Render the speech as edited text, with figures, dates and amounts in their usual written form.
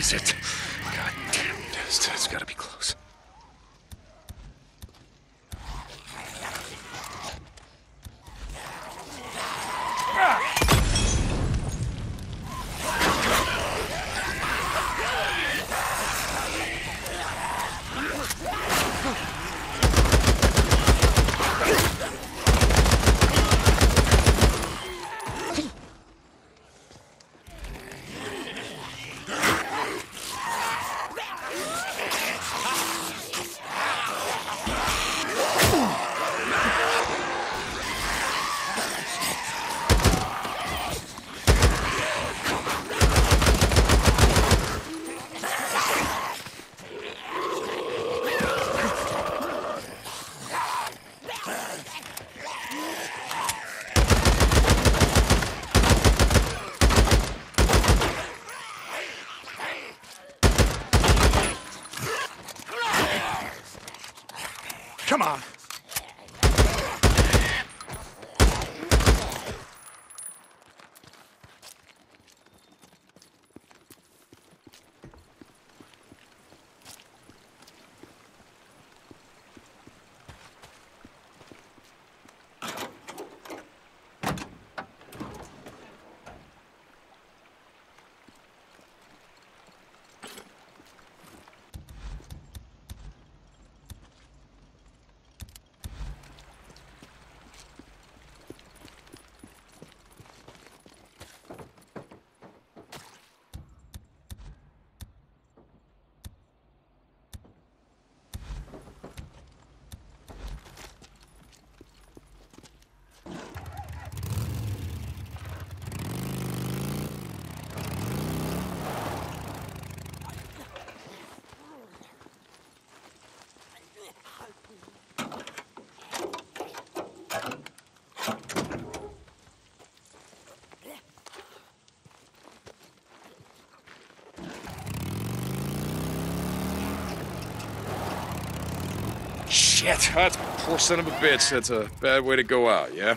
is it? God damn it. It's gotta be close. Come on. Shit, that's a poor son of a bitch. That's a bad way to go out, yeah?